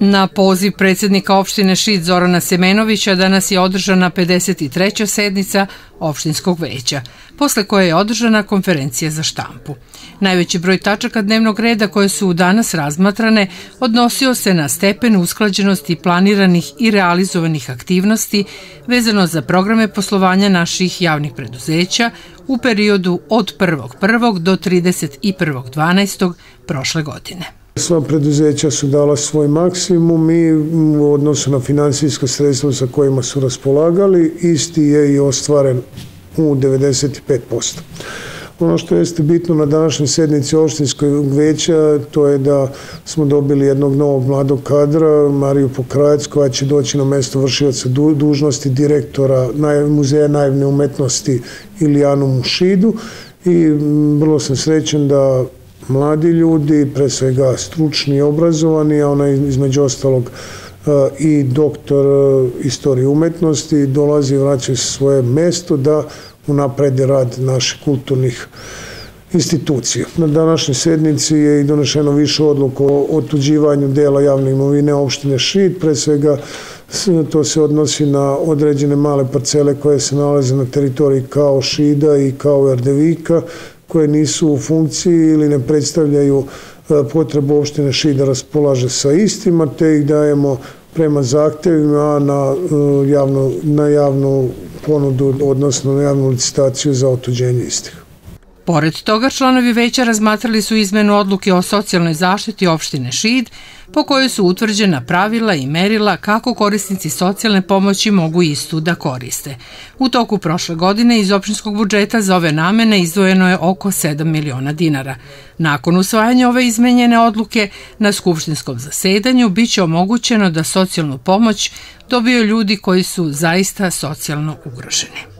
Na poziv predsjednika opštine Šid Zorana Semenovića danas je održana 53. sednica opštinskog veća, posle koje je održana konferencija za štampu. Najveći broj tačaka dnevnog reda koje su danas razmatrane odnosio se na stepen usklađenosti planiranih i realizovanih aktivnosti vezano za programe poslovanja naših javnih preduzeća u periodu od 1.1. do 31.12. prošle godine. Sva preduzeća su dala svoj maksimum i u odnosu na finansijsko sredstvo sa kojima su raspolagali, isti je i ostvaren u 95%. Ono što jeste bitno na današnjoj sednici opštinskog veća, to je da smo dobili jednog novog mladog kadra, Mariju Pokrajac, koja će doći na mesto vršioca dužnosti direktora Muzeja naivne umetnosti Ilijanu Mušidu, i vrlo sam srećen da mladi ljudi, pre svega stručni i obrazovani, a ona između ostalog i doktor istorije umetnosti, dolazi i vraća se svoje mesto da unapredi rad naših kulturnih institucija. Na današnjoj sednici je i donešeno više odluka o otuđivanju dela javne imovine opštine Šid, pre svega to se odnosi na određene male parcele koje se nalaze na teritoriji kao Šida i kao Erdevika, koje nisu u funkciji ili ne predstavljaju potrebu opštine Šid da raspolaže sa istima, te ih dajemo prema zahtevima na javnu ponudu, odnosno na javnu licitaciju za otuđenje istih. Pored toga, članovi veća razmatrali su izmenu odluke o socijalnoj zaštiti opštine Šid, po kojoj su utvrđena pravila i merila kako korisnici socijalne pomoći mogu istu da koriste. U toku prošle godine iz opštinskog budžeta za ove namene izdvojeno je oko 7 miliona dinara. Nakon usvajanja ove izmenjene odluke, na skupštinskom zasedanju biće omogućeno da socijalnu pomoć dobiju ljudi koji su zaista socijalno ugroženi.